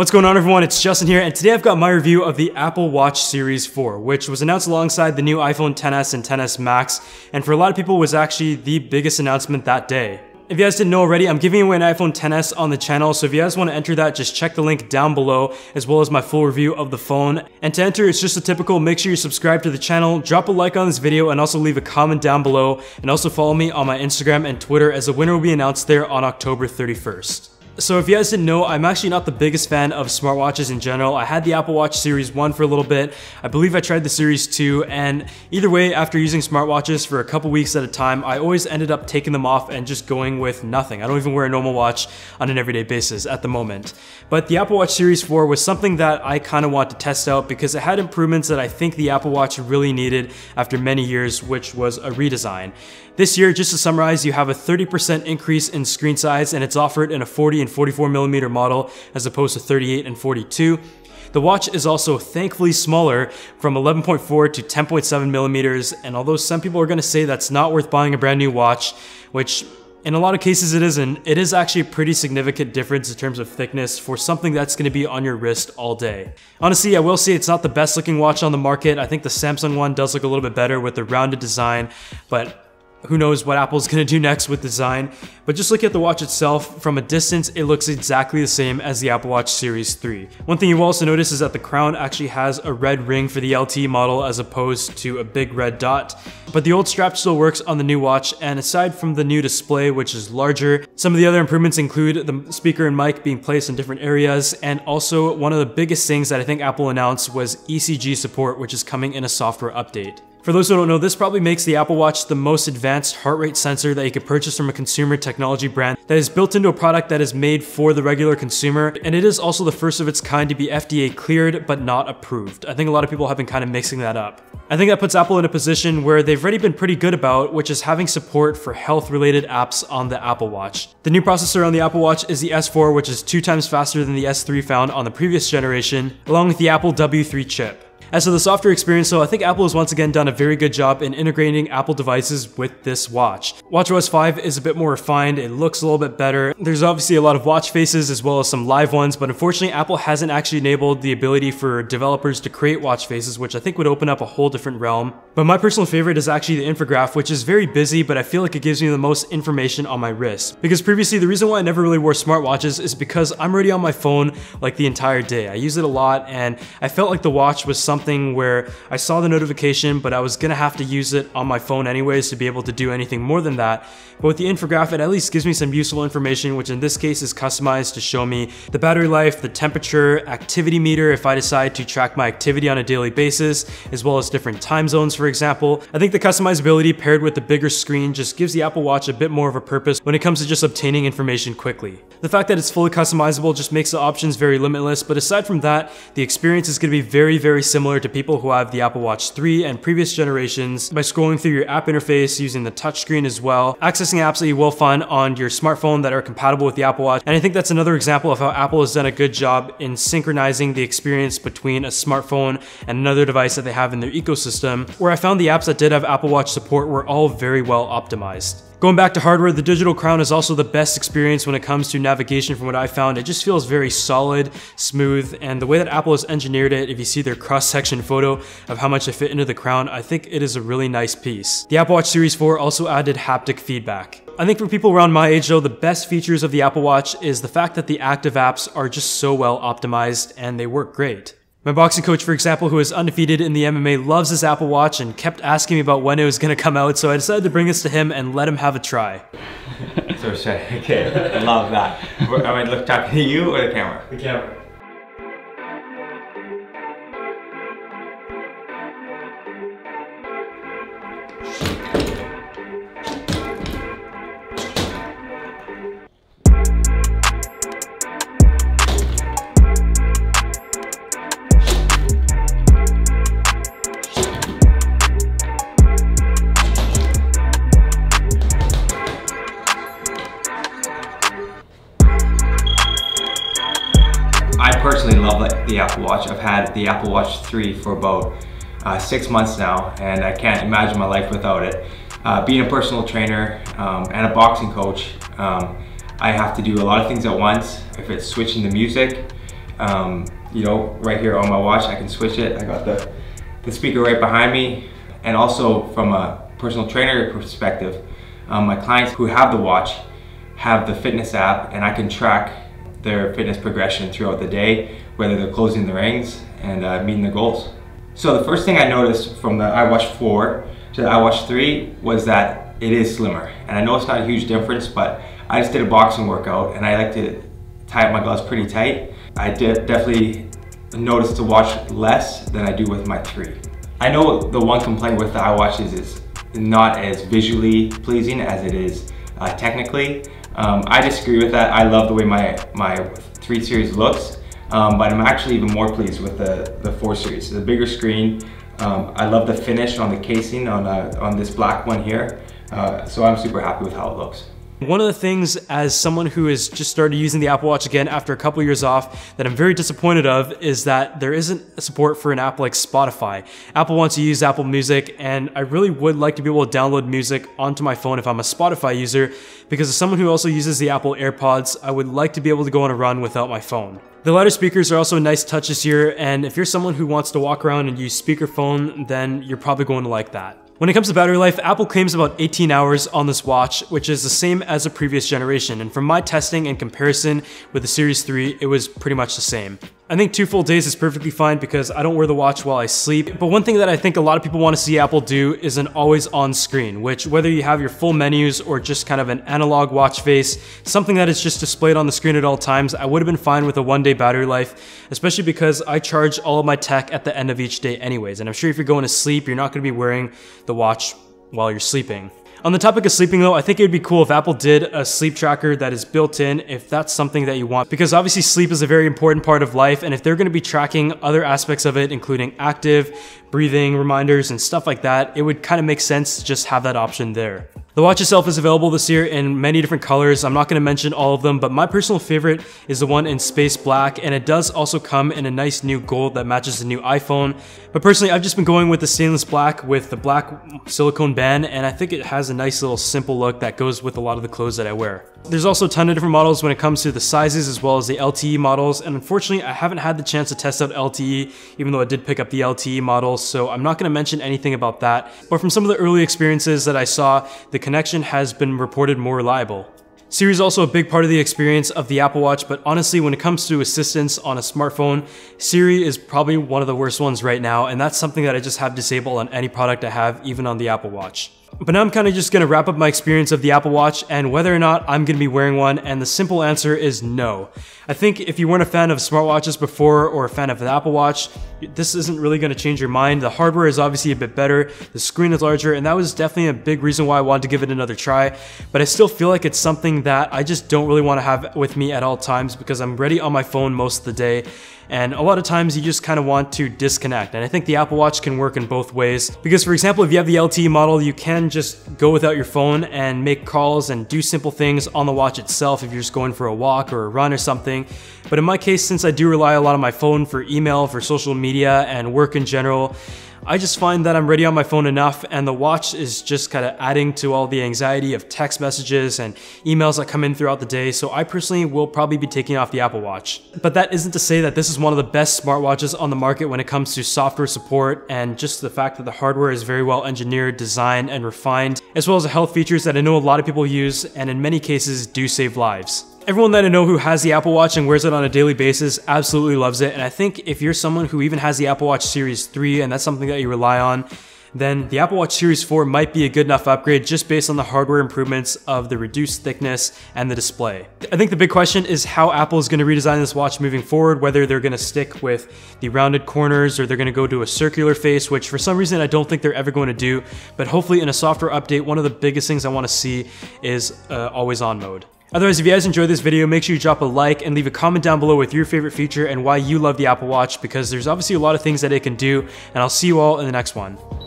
What's going on, everyone? It's Justin here, and today I've got my review of the Apple Watch Series 4, which was announced alongside the new iPhone XS and XS Max, and for a lot of people was actually the biggest announcement that day. If you guys didn't know already, I'm giving away an iPhone XS on the channel, so if you guys want to enter that, just check the link down below, as well as my full review of the phone. And to enter, it's just a typical, make sure you subscribe to the channel, drop a like on this video, and also leave a comment down below, and also follow me on my Instagram and Twitter, as the winner will be announced there on October 31st. So if you guys didn't know, I'm actually not the biggest fan of smartwatches in general. I had the Apple Watch Series 1 for a little bit. I believe I tried the Series 2, and either way, after using smartwatches for a couple weeks at a time, I always ended up taking them off and just going with nothing. I don't even wear a normal watch on an everyday basis at the moment. But the Apple Watch Series 4 was something that I kind of wanted to test out because it had improvements that I think the Apple Watch really needed after many years, which was a redesign. This year, just to summarize, you have a 30% increase in screen size, and it's offered in a 40 and 44mm model as opposed to 38 and 42. The watch is also thankfully smaller, from 11.4 to 10.7mm, and although some people are going to say that's not worth buying a brand new watch, which in a lot of cases it isn't, it is actually a pretty significant difference in terms of thickness for something that's going to be on your wrist all day. Honestly, I will say it's not the best looking watch on the market. I think the Samsung one does look a little bit better with the rounded design, but who knows what Apple's gonna do next with design. But just look at the watch itself from a distance, it looks exactly the same as the Apple Watch Series 3. One thing you will also notice is that the crown actually has a red ring for the LT model as opposed to a big red dot. But the old strap still works on the new watch, and aside from the new display, which is larger, some of the other improvements include the speaker and mic being placed in different areas, and also one of the biggest things that I think Apple announced was ECG support, which is coming in a software update. For those who don't know, this probably makes the Apple Watch the most advanced heart rate sensor that you could purchase from a consumer technology brand that is built into a product that is made for the regular consumer, and it is also the first of its kind to be FDA cleared but not approved. I think a lot of people have been kind of mixing that up. I think that puts Apple in a position where they've already been pretty good about, which is having support for health-related apps on the Apple Watch. The new processor on the Apple Watch is the S4, which is 2 times faster than the S3 found on the previous generation, along with the Apple W3 chip. As for the software experience, though, I think Apple has once again done a very good job in integrating Apple devices with this watch. WatchOS 5 is a bit more refined, it looks a little bit better. There's obviously a lot of watch faces as well as some live ones, but unfortunately Apple hasn't actually enabled the ability for developers to create watch faces, which I think would open up a whole different realm. But my personal favorite is actually the infograph, which is very busy, but I feel like it gives me the most information on my wrist. Because previously, the reason why I never really wore smartwatches is because I'm already on my phone like the entire day. I use it a lot, and I felt like the watch was something where I saw the notification, but I was gonna have to use it on my phone anyways to be able to do anything more than that. But with the infograph, it at least gives me some useful information, which in this case is customized to show me the battery life, the temperature, activity meter if I decide to track my activity on a daily basis, as well as different time zones, for example. I think the customizability paired with the bigger screen just gives the Apple Watch a bit more of a purpose when it comes to just obtaining information quickly. The fact that it's fully customizable just makes the options very limitless, but aside from that, the experience is gonna be very, very similar to people who have the Apple Watch 3 and previous generations by scrolling through your app interface using the touchscreen as well, accessing apps that you will find on your smartphone that are compatible with the Apple Watch. And I think that's another example of how Apple has done a good job in synchronizing the experience between a smartphone and another device that they have in their ecosystem, where I found the apps that did have Apple Watch support were all very well optimized. Going back to hardware, the digital crown is also the best experience when it comes to navigation from what I found. It just feels very solid, smooth, and the way that Apple has engineered it, if you see their cross-section photo of how much they fit into the crown, I think it is a really nice piece. The Apple Watch Series 4 also added haptic feedback. I think for people around my age though, the best features of the Apple Watch is the fact that the active apps are just so well optimized and they work great. My boxing coach, for example, who is undefeated in the MMA, loves his Apple Watch and kept asking me about when it was going to come out, so I decided to bring this to him and let him have a try. So sorry, okay, I love that. Am I talking to you or the camera? The camera. I personally love the Apple Watch. I've had the Apple Watch 3 for about 6 months now, and I can't imagine my life without it. Being a personal trainer and a boxing coach, I have to do a lot of things at once. If it's switching the music, you know, right here on my watch, I can switch it. I got the speaker right behind me. And also from a personal trainer perspective, my clients who have the watch have the fitness app, and I can track their fitness progression throughout the day, whether they're closing the rings and meeting their goals. So the first thing I noticed from the iWatch 4 to the iWatch 3 was that it is slimmer. And I know it's not a huge difference, but I just did a boxing workout and I like to tie up my gloves pretty tight. I definitely noticed the watch less than I do with my 3. I know the one complaint with the iWatch is it's not as visually pleasing as it is technically. I disagree with that. I love the way my 3 series looks, but I'm actually even more pleased with the 4 series. The bigger screen, I love the finish on the casing on this black one here. So I'm super happy with how it looks. One of the things, as someone who has just started using the Apple Watch again after a couple years off, that I'm very disappointed of is that there isn't support for an app like Spotify. Apple wants to use Apple Music, and I really would like to be able to download music onto my phone if I'm a Spotify user, because as someone who also uses the Apple AirPods, I would like to be able to go on a run without my phone. The louder speakers are also a nice touch this year, and if you're someone who wants to walk around and use speakerphone, then you're probably going to like that. When it comes to battery life, Apple claims about 18 hours on this watch, which is the same as the previous generation. And from my testing and comparison with the Series 3, it was pretty much the same. I think 2 full days is perfectly fine because I don't wear the watch while I sleep. But one thing that I think a lot of people want to see Apple do is an always on screen, which, whether you have your full menus or just kind of an analog watch face, something that is just displayed on the screen at all times, I would have been fine with a 1-day battery life, especially because I charge all of my tech at the end of each day anyways. And I'm sure if you're going to sleep, you're not going to be wearing the watch while you're sleeping. On the topic of sleeping though, I think it would be cool if Apple did a sleep tracker that is built in, if that's something that you want, because obviously sleep is a very important part of life, and if they're going to be tracking other aspects of it, including active, breathing reminders and stuff like that, it would kind of make sense to just have that option there. The watch itself is available this year in many different colors. I'm not going to mention all of them, but my personal favorite is the one in space black, and it does also come in a nice new gold that matches the new iPhone. But personally, I've just been going with the stainless black with the black silicone band, and I think it has a nice little simple look that goes with a lot of the clothes that I wear. There's also a ton of different models when it comes to the sizes, as well as the LTE models, and unfortunately I haven't had the chance to test out LTE, even though I did pick up the LTE model, so I'm not going to mention anything about that. But from some of the early experiences that I saw, the connection has been reported more reliable. Siri is also a big part of the experience of the Apple Watch, but honestly, when it comes to assistance on a smartphone, Siri is probably one of the worst ones right now, and that's something that I just have disabled on any product I have, even on the Apple Watch. But now I'm kind of just going to wrap up my experience of the Apple Watch and whether or not I'm going to be wearing one, and the simple answer is no. I think if you weren't a fan of smartwatches before or a fan of the Apple Watch, this isn't really going to change your mind. The hardware is obviously a bit better, the screen is larger, and that was definitely a big reason why I wanted to give it another try, but I still feel like it's something that I just don't really want to have with me at all times, because I'm already on my phone most of the day. And a lot of times you just kind of want to disconnect. And I think the Apple Watch can work in both ways. Because for example, if you have the LTE model, you can just go without your phone and make calls and do simple things on the watch itself if you're just going for a walk or a run or something. But in my case, since I do rely a lot on my phone for email, for social media, and work in general, I just find that I'm already on my phone enough, and the watch is just kind of adding to all the anxiety of text messages and emails that come in throughout the day, so I personally will probably be taking off the Apple Watch. But that isn't to say that this is one of the best smartwatches on the market when it comes to software support, and just the fact that the hardware is very well engineered, designed, and refined, as well as the health features that I know a lot of people use, and in many cases do save lives. Everyone that I know who has the Apple Watch and wears it on a daily basis absolutely loves it, and I think if you're someone who even has the Apple Watch Series 3 and that's something that you rely on, then the Apple Watch Series 4 might be a good enough upgrade just based on the hardware improvements of the reduced thickness and the display. I think the big question is how Apple is going to redesign this watch moving forward, whether they're going to stick with the rounded corners or they're going to go to a circular face, which for some reason I don't think they're ever going to do, but hopefully in a software update, one of the biggest things I want to see is always on mode. Otherwise, if you guys enjoyed this video, make sure you drop a like and leave a comment down below with your favorite feature and why you love the Apple Watch, because there's obviously a lot of things that it can do, and I'll see you all in the next one.